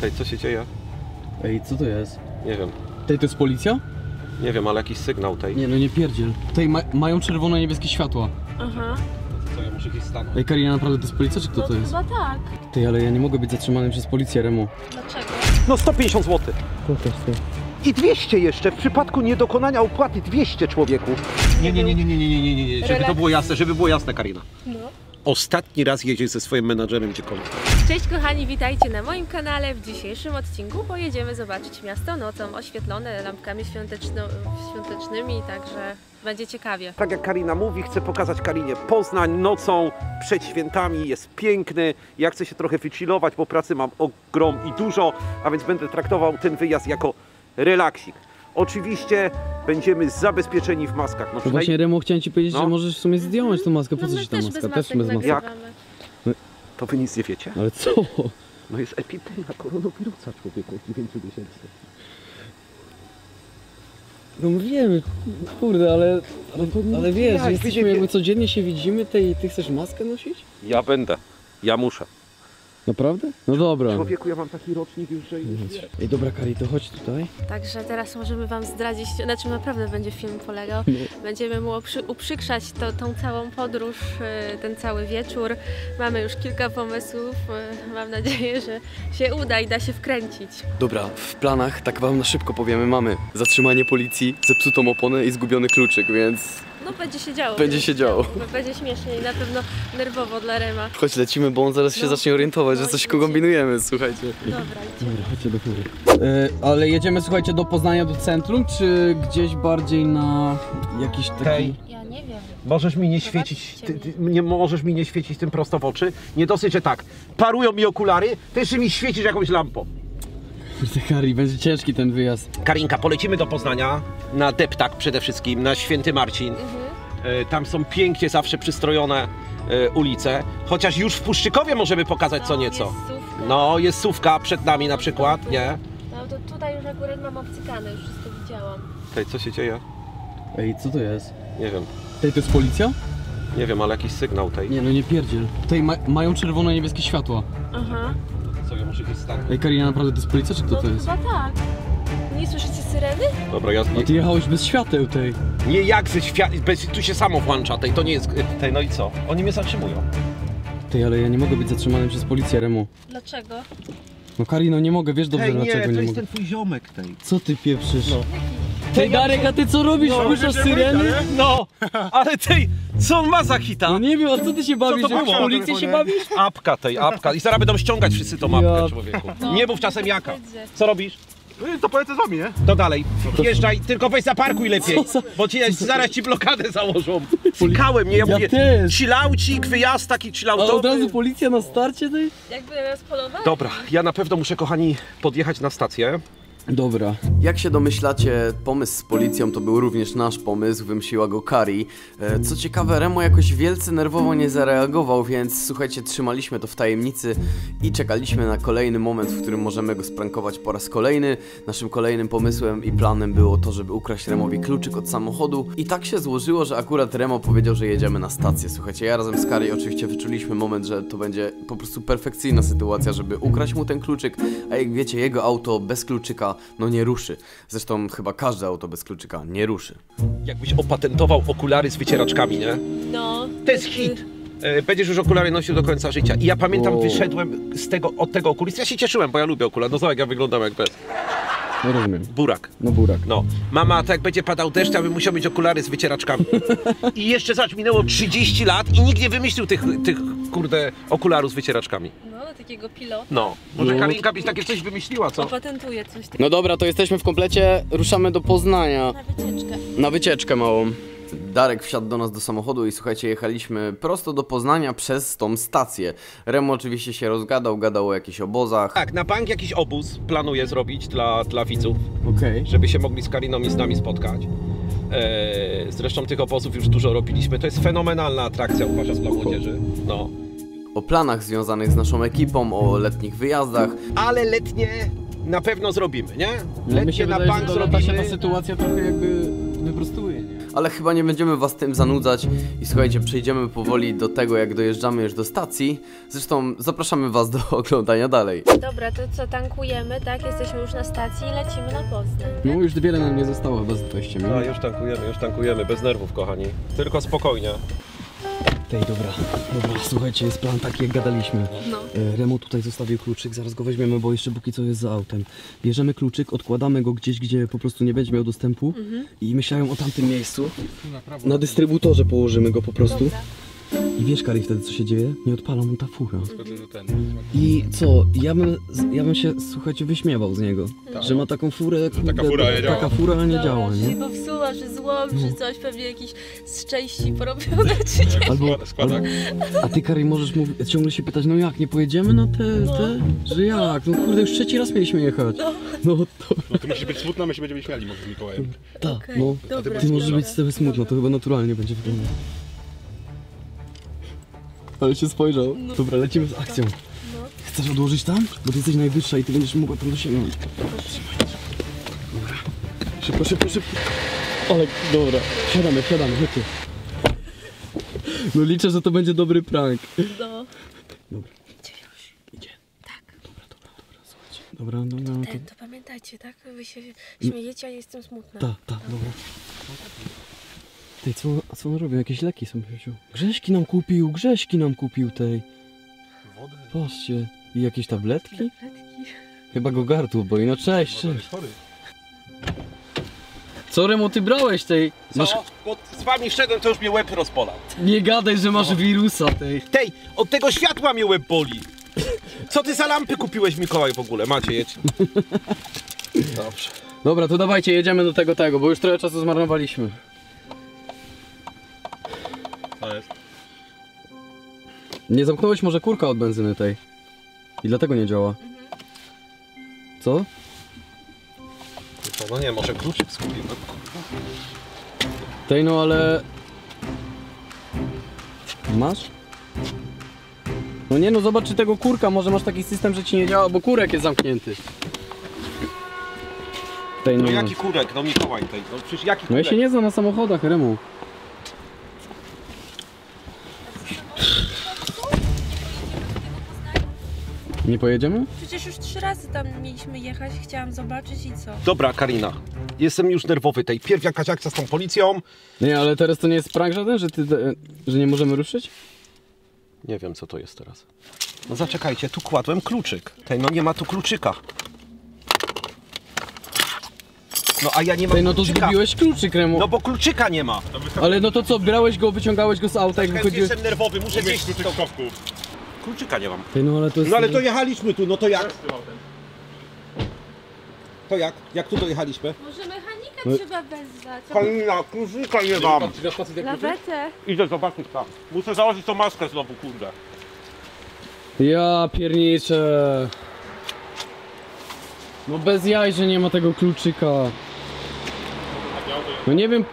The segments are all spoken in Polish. Hej, co się dzieje? Ej, co to jest? Nie wiem. Tej to jest policja? Nie wiem, ale jakiś sygnał tej. Nie, no nie pierdziel. Tej mają czerwone, niebieskie światła. Aha. Co, ja muszę gdzieś stanąć. Ej, Karina, naprawdę to jest policja, czy kto no, to jest? No chyba tak. Tej, ale ja nie mogę być zatrzymanym przez policję, Remo. Dlaczego? No 150 zł. Pokaż ty. I 200 jeszcze, w przypadku niedokonania opłaty 200 człowieku. Nie, żeby to było jasne, Karina. No. Ostatni raz jedziesz ze swoim menadżerem gdziekolwiek. Cześć kochani, witajcie na moim kanale. W dzisiejszym odcinku pojedziemy zobaczyć miasto nocą, oświetlone lampkami świątecznymi, także będzie ciekawie. Tak jak Karina mówi, chcę pokazać Karinie Poznań nocą, przed świętami, jest piękny. Ja chcę się trochę wychillować, bo pracy mam ogrom i dużo, a więc będę traktował ten wyjazd jako relaksik. Oczywiście będziemy zabezpieczeni w maskach. No właśnie, Remo, chciałem ci powiedzieć, że możesz w sumie zdjąć tą maskę. Po co ci ta maska? Też bez masek. Jak? No. To wy nic nie wiecie. Ale co? No jest epidemia koronawirusa, człowieku, od 9 miesięcy. No wiemy, kurde, ale wiesz, jak jesteśmy jakby codziennie się widzimy, ty chcesz maskę nosić? Ja będę, ja muszę. Naprawdę? No dobra. Człowieku, ja mam taki rocznik już, że... Ej, dobra Kari, to chodź tutaj. Także teraz możemy wam zdradzić, na czym naprawdę będzie film polegał. Będziemy mu uprzykrzać tą całą podróż, ten cały wieczór. Mamy już kilka pomysłów. Mam nadzieję, że się uda i da się wkręcić. Dobra, w planach, tak wam na szybko powiemy, mamy zatrzymanie policji, zepsutą oponę i zgubiony kluczyk, więc... No będzie się działo. Będzie się działo. Będzie śmiesznie i na pewno nerwowo dla Rema. Chodź, lecimy, bo on zaraz się zacznie orientować, że coś kombinujemy, słuchajcie. Dobra, idziemy. Dobra, chodźcie do góry. Ale jedziemy, słuchajcie, do Poznania, do centrum, czy gdzieś bardziej na jakiś taki... Hej. Ja nie wiem. Możesz mi nie świecić, możesz mi nie świecić tym prosto w oczy. Nie dosyć, że tak, parują mi okulary, ty jeszcze mi świecisz jakąś lampą. Kari, będzie ciężki ten wyjazd. Karinka, polecimy do Poznania, na deptak przede wszystkim, na Święty Marcin. Tam są pięknie zawsze przystrojone ulice, chociaż już w Puszczykowie możemy pokazać co nieco. Jest Sówka przed nami na przykład, nie? No to tutaj już akurat mam obcykane, już wszystko widziałam. Tej, co się dzieje? Ej, co to jest? Nie wiem. Tej, to jest policja? Nie wiem, ale jakiś sygnał tej. Nie, no nie pierdziel. Tej mają czerwone, niebieskie światła. Aha. Co, ja muszę gdzieś stanąć. Ej, Karina, naprawdę to jest policja, czy kto to jest? No chyba tak. Nie słyszycie syreny? Dobra, ja... A ty jechałeś bez świateł tej. Nie, jak ze świateł, tu się samo włącza tej, to nie jest... Tej, no i co? Oni mnie zatrzymują. Tej, ale ja nie mogę być zatrzymanym przez policję, Remo. Dlaczego? No Karino, nie mogę, wiesz dobrze dlaczego nie mogę. To jest ten twój ziomek tej. Co ty pieprzysz? Tej, Darek, a ty co robisz? Słyszasz syreny? No, ale tej, co on ma za hita? No nie wiem, a co ty się bawisz? W policji się bawisz? Apka tej, apka. I zaraz będą ściągać wszyscy tą apkę, człowieku. Nie mów czasem jaka. Co robisz? To polecę z wami, nie? To dalej. Wjeżdżaj, tylko weź zaparkuj lepiej, bo zaraz ci blokadę założą. Płakałem, nie? Ja mówię, chillaucik, wyjazd taki chillautowy. Ale od razu policja na starcie tej? Jakby nas polowali. Dobra, ja na pewno muszę, kochani, podjechać na stację. Dobra. Jak się domyślacie, pomysł z policją to był również nasz pomysł, wymyśliła go Kari. Co ciekawe, Remo jakoś wielce nerwowo nie zareagował, więc słuchajcie, trzymaliśmy to w tajemnicy i czekaliśmy na kolejny moment, w którym możemy go sprankować po raz kolejny. Naszym kolejnym pomysłem i planem było to, żeby ukraść Remowi kluczyk od samochodu i tak się złożyło, że akurat Remo powiedział, że jedziemy na stację. Słuchajcie, ja razem z Kari oczywiście wyczuliśmy moment, że to będzie po prostu perfekcyjna sytuacja, żeby ukraść mu ten kluczyk, a jak wiecie, jego auto bez kluczyka no nie ruszy. Zresztą chyba każde auto bez kluczyka nie ruszy. Jakbyś opatentował okulary z wycieraczkami, nie? No. To jest hit. Będziesz już okulary nosił do końca życia. I ja pamiętam, wyszedłem z tego, od tego okulisty. Ja się cieszyłem, bo ja lubię okulary. No zobacz, ja wyglądam jak bez. No rozumiem. Burak. No burak. No. Mama, tak jak będzie padał deszcz, ja bym musiał mieć okulary z wycieraczkami. I jeszcze, zobacz, minęło 30 lat i nikt nie wymyślił tych kurde, okularów z wycieraczkami. No, takiego pilota. No. Może Karinka byś takie coś wymyśliła, co? Opatentuje coś takiego. No dobra, to jesteśmy w komplecie, ruszamy do Poznania. Na wycieczkę. Na wycieczkę małą. Darek wsiadł do nas do samochodu i słuchajcie, jechaliśmy prosto do Poznania przez tą stację. Remo oczywiście się rozgadał, gadał o jakichś obozach. Tak, na bank jakiś obóz planuje zrobić dla widzów, żeby się mogli z Kariną i z nami spotkać. Zresztą tych obozów już dużo robiliśmy, to jest fenomenalna atrakcja, uważam, dla młodzieży. No. O planach związanych z naszą ekipą, o letnich wyjazdach. Ale letnie na pewno zrobimy, nie? Letnie na bank zrobimy. Ta sytuacja trochę jakby wyprostuje, nie? ale chyba nie będziemy was tym zanudzać i słuchajcie, przejdziemy powoli do tego, jak dojeżdżamy już do stacji. Zresztą zapraszamy was do oglądania dalej. Dobra, to co, tankujemy, tak? Jesteśmy już na stacji i lecimy na Poznań. No już wiele nam nie zostało chyba z 20 minut. No już tankujemy, bez nerwów kochani. Tylko spokojnie. Ej, dobra, słuchajcie, jest plan taki, jak gadaliśmy. No. Remo tutaj zostawił kluczyk, zaraz go weźmiemy, bo jeszcze póki co jest za autem. Bierzemy kluczyk, odkładamy go gdzieś, gdzie po prostu nie będzie miał dostępu i myślałem o tamtym miejscu. Na dystrybutorze położymy go po prostu. Dobra. I wiesz, Kari, wtedy co się dzieje? Nie odpala mu ta fura. I co? Ja bym się, słuchajcie, wyśmiewał z niego, że ma taką furę, kurde, taka fura nie działa, nie? Bo wsuwa, że złom, że coś, pewnie jakiś z części porobione, czy nie? Albo, a ty, Kari, możesz ciągle się pytać, no jak, nie pojedziemy na te? Że jak? No kurde, już trzeci raz mieliśmy jechać. No to musi być smutna, my się będziemy śmiali z Mikołajem. Tak, no. Ty możesz być z tego smutna, to chyba naturalnie będzie wyglądać. Ale się spojrzał. No. Dobra, lecimy z akcją. No. Chcesz odłożyć tam? Bo ty jesteś najwyższa i ty będziesz mogła tam dosięgnąć. Dobra. Szybko. Ale dobra, siadamy, chodźcie. No liczę, że to będzie dobry prank. No. Dobra. Idzie już. Idzie? Tak. Dobra, słuchajcie. Dobra. To pamiętajcie, tak? Wy się śmiejecie, a ja jestem smutna. Tak, dobra. Ty, co on robił? Jakieś leki sobie wziął. Grześki nam kupił tej. Wodę. Patrzcie. I jakieś tabletki? Chyba go gardło boi, no cześć. Co, Remo, ty brałeś tej? Masz... z wami szedłem, to już mnie łeb rozpolał. Nie gadaj, że masz wirusa tej. Od tego światła mnie łeb boli. Co ty za lampy kupiłeś, Mikołaj, w ogóle? Macie, jedź. Dobrze. Dobra, to dawajcie, jedziemy do tego, bo już trochę czasu zmarnowaliśmy. Nie zamknąłeś może kurka od benzyny tej i dlatego nie działa. Co? No nie, może kluczyk skupimy. Tej, no ale... Masz? No nie, no zobacz, czy tego kurka, może masz taki system, że ci nie działa, bo kurek jest zamknięty. Tej, no jaki kurek? No Mikołaj tej, no przecież jaki kurek? No ja się nie znam na samochodach, Remu. Nie pojedziemy? Przecież już 3 razy tam mieliśmy jechać, chciałam zobaczyć i co? Dobra, Karina, jestem już nerwowy tej. Pierw jakaś akcja z tą policją. Nie, ale teraz to nie jest prank żaden, że nie możemy ruszyć? Nie wiem, co to jest teraz. No zaczekajcie, tu kładłem kluczyk. No nie ma tu kluczyka. No a ja nie mam kluczyka. No to zgubiłeś kluczyk, Remo. No bo kluczyka nie ma. Ale no to co, brałeś go, wyciągałeś go z auta i wychodziłeś... Jestem nerwowy, muszę gdzieś tu kluczyka nie mam. No ale to jechaliśmy tu, no to jak? Jak tu dojechaliśmy? Może mechanika trzeba wezwać. Karina, kluczyka nie mam. Lawetę. Idę zobaczyć tam. Muszę założyć tą maskę znowu, kurde. Ja pierniczę. No bez jaj, że nie ma tego kluczyka. No nie wiem.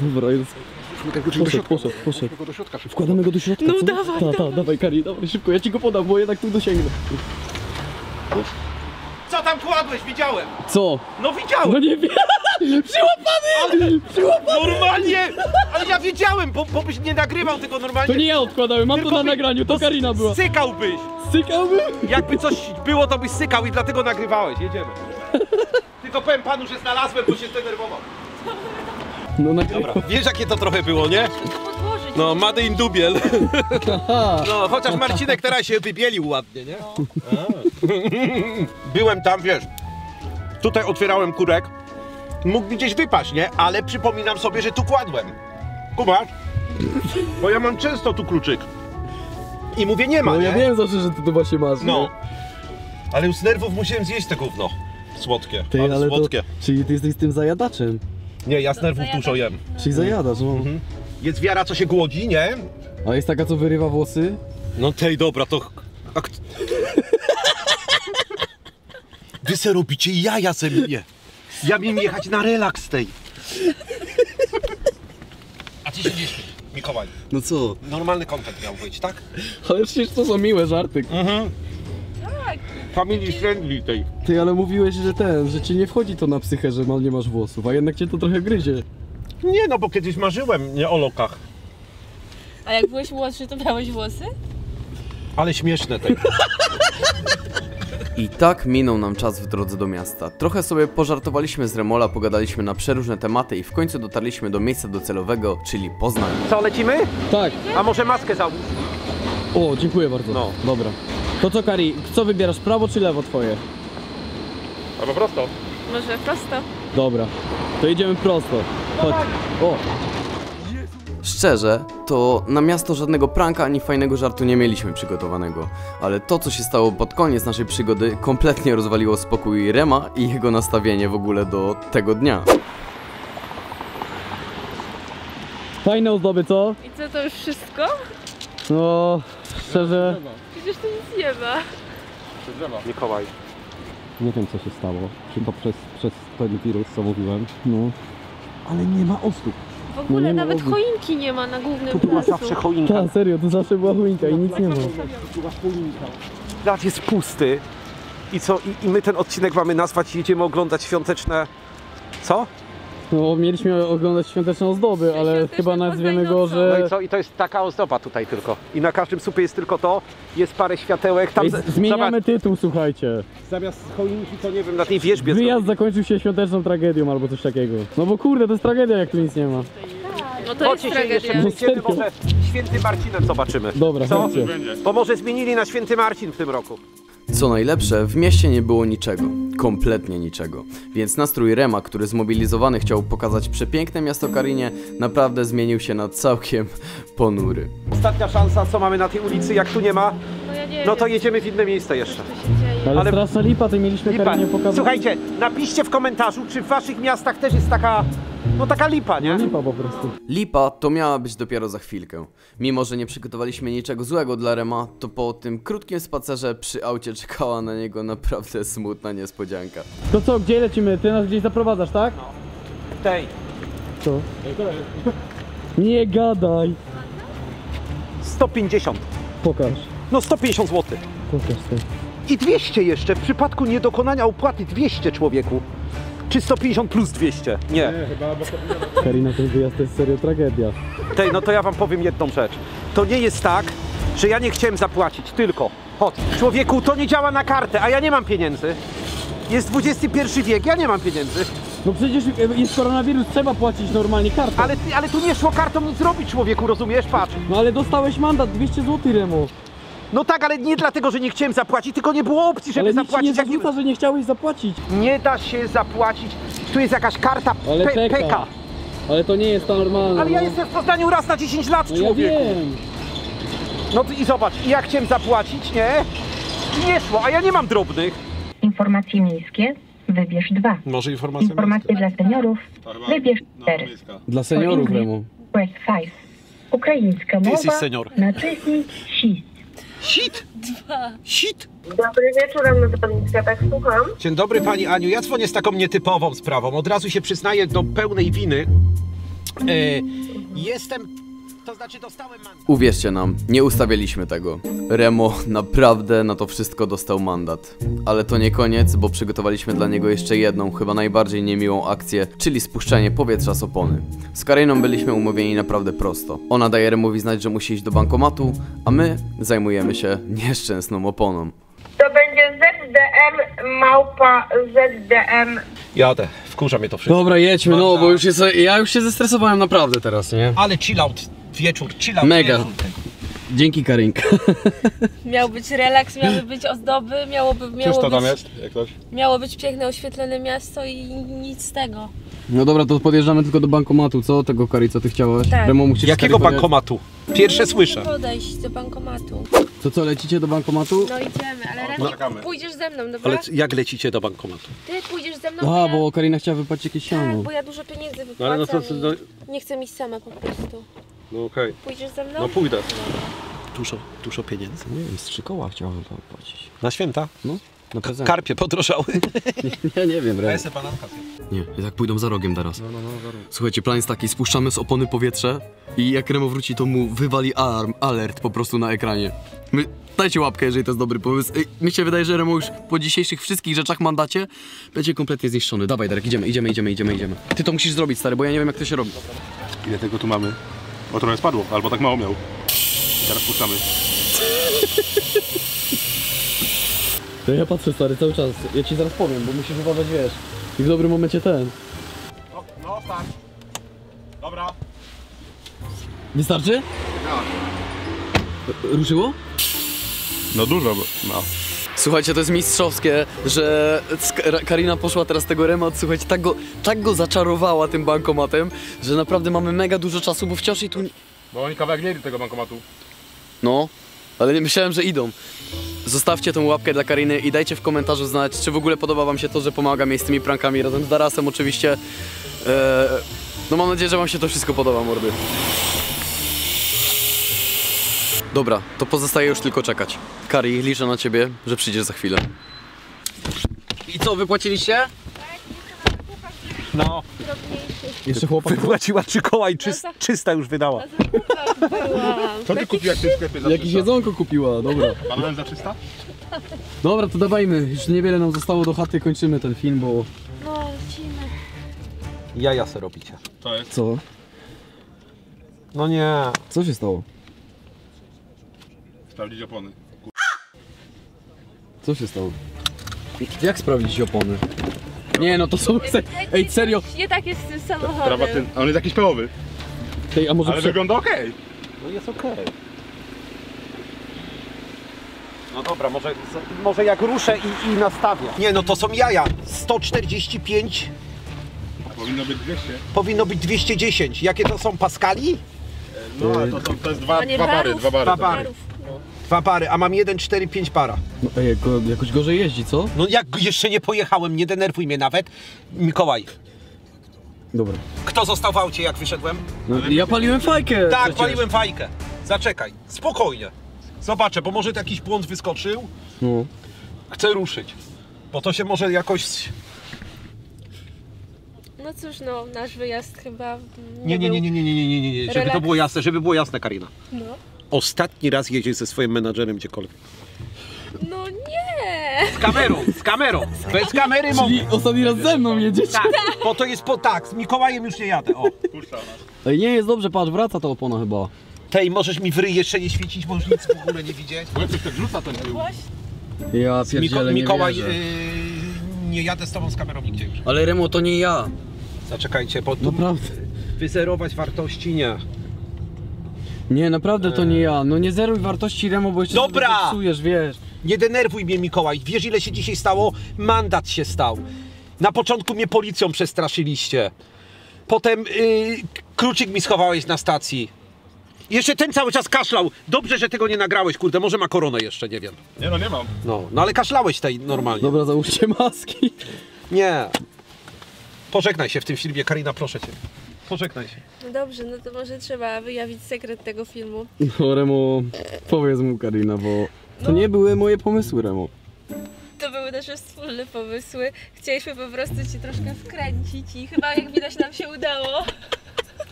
Dobra, jest. Poszedł. Wkładamy go do środka. No dawaj, Kari, dawaj szybko, ja ci go podam, bo jednak tu dosięgnę. Co tam kładłeś? Widziałem! Co? No widziałem! No nie wiem! Przyłapany! Normalnie! Ale ja wiedziałem, bo byś nie nagrywał tego normalnie. To nie ja odkładałem, mam to na nagraniu, to Karina była. Sykałbyś? Jakby coś było, to byś sykał i dlatego nagrywałeś, jedziemy. Tylko powiem panu, że znalazłem, bo się zdenerwował. No dobra, wiesz jakie to trochę było, nie? No, Made in Dubiel. No, chociaż Marcinek teraz się wybielił ładnie, nie? Byłem tam, wiesz, tutaj otwierałem kurek, mógł gdzieś wypaść, nie? Ale przypominam sobie, że tu kładłem. Kumasz? Bo ja mam często tu kluczyk. I mówię, nie ma, nie? No ja wiem zawsze, że ty tu właśnie masz, no. Nie? Ale już z nerwów musiałem zjeść te gówno. Słodkie, ale słodkie. Czyli ty jesteś tym zajadaczem. Nie, ja z nerwów dużo jem. Czyli zajadasz, no. Jest wiara, co się głodzi, nie? A jest taka, co wyrywa włosy? No tej, dobra, to... Wy se robicie jaja ze mnie. Ja miałem jechać na relaks tej. A ty siedzisz, Mikołaj. No co? Normalny kontent miał być, tak? Ale przecież to są miłe żarty. tak. Family friendly tej. Ty, ale mówiłeś, że że ci nie wchodzi to na psychę, że nie masz włosów, a jednak cię to trochę gryzie. Nie no, bo kiedyś marzyłem o lokach. A jak byłeś młodszy, to miałeś włosy? Ale śmieszne tej. I tak minął nam czas w drodze do miasta. Trochę sobie pożartowaliśmy z Remola, pogadaliśmy na przeróżne tematy i w końcu dotarliśmy do miejsca docelowego, czyli Poznań. Co, lecimy? Tak. A może maskę załóż? O, dziękuję bardzo. No. Dobra. To co, Kari, co wybierasz, prawo czy lewo twoje? Albo prosto. Może prosto. Dobra. To idziemy prosto. Chodź. O. Szczerze, to na miasto żadnego pranka ani fajnego żartu nie mieliśmy przygotowanego. Ale to, co się stało pod koniec naszej przygody, kompletnie rozwaliło spokój Rema i jego nastawienie w ogóle do tego dnia. Fajne ozdoby, co? I co, to już wszystko? No, szczerze... Przecież to nic nie ma. Mikołaj. Nie wiem, co się stało. Czy to przez ten wirus, co mówiłem. No, ale nie ma osób. W ogóle no nawet choinki nie ma na głównym placu. Tu była zawsze choinka. Tak, serio, tu zawsze była choinka i nic nie ma. Tu była choinka. Plac jest pusty. I co? I my ten odcinek mamy nazwać i jedziemy oglądać świąteczne... Co? No, mieliśmy oglądać świąteczne ozdoby, ale chyba nazwiemy go, że... No i co? I to jest taka ozdoba tutaj tylko. I na każdym supie jest tylko to. Jest parę światełek. Tam... Zmieniamy tytuł, słuchajcie. Zamiast choinki to nie wiem, na tej wierzbie... Wyjazd zakończył się świąteczną tragedią albo coś takiego. No bo kurde, to jest tragedia, jak tu nic nie ma. No to jest tragedia. Jeszcze może Świętym Marcinem zobaczymy. Dobra, co? Bo może zmienili na Święty Marcin w tym roku. Co najlepsze, w mieście nie było niczego, kompletnie niczego, więc nastrój Rema, który zmobilizowany chciał pokazać przepiękne miasto Karinie, naprawdę zmienił się na całkiem ponury. Ostatnia szansa, co mamy na tej ulicy, jak tu nie ma, no to jedziemy w inne miejsce jeszcze. Ale straszna lipa, to mieliśmy Karinie pokazać. Słuchajcie, napiszcie w komentarzu, czy w waszych miastach też jest taka... No taka lipa, nie? Lipa po prostu. Lipa to miała być dopiero za chwilkę. Mimo że nie przygotowaliśmy niczego złego dla Rema, to po tym krótkim spacerze przy aucie czekała na niego naprawdę smutna niespodzianka. To co, gdzie lecimy? Ty nas gdzieś zaprowadzasz, tak? No. Tej. Co? Nie gadaj. 150. Pokaż. No 150 zł. Pokaż sobie. I 200 jeszcze, w przypadku niedokonania opłaty 200, człowieku. Czy 150 plus 200? Nie. Chyba, bo... Karina, ten wyjazd to jest serio tragedia. Tej, no to ja wam powiem jedną rzecz. To nie jest tak, że ja nie chciałem zapłacić, tylko... Chodź. Człowieku, to nie działa na kartę, a ja nie mam pieniędzy. Jest XXI wiek, ja nie mam pieniędzy. No przecież jest koronawirus, trzeba płacić normalnie kartą. Ale tu nie szło kartą nic zrobić, człowieku, rozumiesz? Patrz. No ale dostałeś mandat, 200 zł, Remo. No tak, ale nie dlatego, że nie chciałem zapłacić, tylko nie było opcji, żeby zapłacić. Ale nie że nie chciałeś zapłacić. Nie da się zapłacić. Tu jest jakaś karta PK. Ale to nie jest to normalne. Ale ja jestem w Poznaniu raz na 10 lat, no człowieku. Ja wiem. No i zobacz, ja chciałem zapłacić, nie? Nie szło, a ja nie mam drobnych. Informacje miejskie, wybierz 2. Może informacje dla seniorów, wybierz 4. Dla seniorów, Remo. West 5. Ukraińska mowa, naciśnij si. Sit! Dwa. Sit! Dobry wieczór, ja tak słucham. Dzień dobry pani Aniu, ja dzwonię z taką nietypową sprawą. Od razu się przyznaję do pełnej winy. To znaczy dostałem mandat. Uwierzcie nam, nie ustawialiśmy tego. Remo naprawdę na to wszystko dostał mandat. Ale to nie koniec, bo przygotowaliśmy dla niego jeszcze jedną, chyba najbardziej niemiłą akcję, czyli spuszczenie powietrza z opony. Z Kariną byliśmy umówieni naprawdę prosto. Ona daje Remowi znać, że musi iść do bankomatu, a my zajmujemy się nieszczęsną oponą. To będzie ZDM małpa ZDM. Jadę, wkurza mnie to wszystko. Dobra, jedźmy, no bo już jest, ja już się zestresowałem naprawdę teraz, nie? Ale chill out. Wieczór, chilla. Mega. Wieczór. Dzięki, Karinka. Miał być relaks, miały być ozdoby, miało być piękne, oświetlone miasto i nic z tego. No dobra, to podjeżdżamy tylko do bankomatu, co? Tego, Kari, co ty chciałaś? Tak. Remo, jakiego bankomatu? Pierwsze słyszę. Podejść do bankomatu. To co, lecicie do bankomatu? No idziemy, ale raczej pójdziesz ze mną, dobra? Ale jak lecicie do bankomatu? Ty pójdziesz ze mną, a, bo Karina chciała wypłacić jakieś siano. Tak, bo ja dużo pieniędzy wypłacam, ale no to, nie chcę iść sama po prostu. No okej. Pójdziesz ze mną? No pójdę. Dużo pieniędzy. Nie wiem, z 3 koła chciałbym tam płacić. Na święta? No. No karpie podrożały? Nie wiem, Remo. A jestem pana karpie. Nie, i tak pójdą za rogiem teraz. No, za rogiem. Słuchajcie, plan jest taki, spuszczamy z opony powietrze i jak Remo wróci, to mu wywali alarm, alert po prostu na ekranie. Dajcie łapkę, jeżeli to jest dobry pomysł. Mi się wydaje, że Remo już po dzisiejszych wszystkich rzeczach mandacie będzie kompletnie zniszczony. Dawaj, Darek, idziemy. Ty to musisz zrobić, stary, bo ja nie wiem, jak to się robi. Ile tego tu mamy? O, trochę spadło, albo tak mało miał. I teraz puszczamy. To ja patrzę, stary, cały czas. Ja ci zaraz powiem, bo musisz uważać, wiesz. I w dobrym momencie ten. No, tak. Dobra. Wystarczy? Tak. Ruszyło? No dużo, no. Słuchajcie, to jest mistrzowskie, że Karina poszła teraz tego Rema, słuchajcie, tak go zaczarowała tym bankomatem, że naprawdę mamy mega dużo czasu, bo wciąż i tu... Bo oni kawałek nie idą tego bankomatu. No, ale nie myślałem, że idą. Zostawcie tą łapkę dla Kariny i dajcie w komentarzu znać, czy w ogóle podoba wam się to, że pomagam jej z tymi prankami razem z Darasem oczywiście. No mam nadzieję, że wam się to wszystko podoba, mordy. Dobra, to pozostaje już tylko czekać. Kari, liczę na ciebie, że przyjdziesz za chwilę. I co, wypłaciliście? Tak, no. Jeszcze chłopak wypłaciła 3 koła i 300 już wydała. Co ty kupiłaś w tym sklepie za 300? Jakieś jedzonko kupiła, dobra. Pan za 300? Dobra, to dawajmy. Już niewiele nam zostało do chaty, kończymy ten film, bo... No, lecimy. Jaja se robicie. To jest? Co? No nie. Co się stało? Sprawdzić opony. Co się stało? Jak sprawdzić opony? Nie no to są... Ej serio! Nie tak jest z tym samochodem. On jest jakiś pełowy. Ej, a może ale wygląda okej. No jest okej. No dobra, może jak ruszę i nastawię. Nie no to są jaja. 145. Powinno być 200. Powinno być 210. Jakie to są paskali? No ale to jest dwa bary. Dwa pary, a mam 1,4,5 para. No, ej, jakoś gorzej jeździ, co? No jak jeszcze nie pojechałem, nie denerwuj mnie nawet. Mikołaj. Dobra. Kto został w aucie, jak wyszedłem? No, ja paliłem fajkę. Tak, przecież. Paliłem fajkę. Zaczekaj, spokojnie. Zobaczę, bo może jakiś błąd wyskoczył. No. Chcę ruszyć. Bo to się może jakoś... No cóż, no, nasz wyjazd chyba... Nie. Żeby było jasne, Karina. No. Ostatni raz jeździł ze swoim menadżerem gdziekolwiek. No nie! Z kamerą! Bez kamery mogę! Czyli ostatni raz ze mną jedziecie? Tak, bo to jest po tak, z Mikołajem już nie jadę, o. Nie, jest dobrze, patrz, wraca ta opona chyba. Tej, możesz mi w ryj jeszcze nie świecić, możesz nic w ogóle nie widzieć. Bo ja coś tak rzuca ten tył. Ja pierdzielę, Mikołaj, nie jadę z tobą z kamerą nigdzie już. Ale Remo, to nie ja. Zaczekajcie, bo tu wyzerować wartości nie. Nie, naprawdę to nie ja. No nie zeruj wartości, Remo, bo jeszcze psujesz, wiesz. Nie denerwuj mnie, Mikołaj. Wiesz, ile się dzisiaj stało? Mandat się stał. Na początku mnie policją przestraszyliście. Potem kluczyk mi schowałeś na stacji. Jeszcze ten cały czas kaszlał. Dobrze, że tego nie nagrałeś, kurde. Może ma koronę jeszcze, nie wiem. Nie, no nie mam. No ale kaszlałeś tej normalnie. Dobra, załóżcie maski. Nie. Pożegnaj się w tym filmie, Karina, proszę cię. Pożegnaj się. No dobrze, no to może trzeba wyjawić sekret tego filmu. No Remo, powiedz mu, Karina, bo to nie były moje pomysły, Remo. To były nasze wspólne pomysły. Chcieliśmy po prostu cię troszkę wkręcić i chyba, jak widać, nam się udało.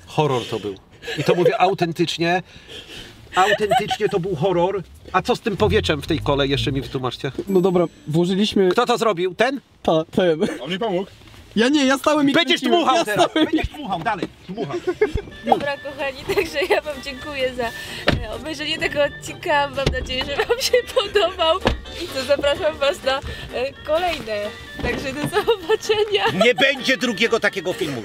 Horror to był. I to mówię autentycznie. Autentycznie to był horror. A co z tym powietrzem w tej kole? Jeszcze mi wytłumaczcie. No dobra, włożyliśmy... Kto to zrobił? Ten? Tak, ten. On mi pomógł. Ja nie, ja stałem i będziesz dmuchał ja teraz, będziesz dmuchał, dalej, dmuchał. Dobra kochani, także ja wam dziękuję za obejrzenie tego odcinka, mam nadzieję, że wam się podobał i to zapraszam was na kolejne, także do zobaczenia. Nie będzie drugiego takiego filmu.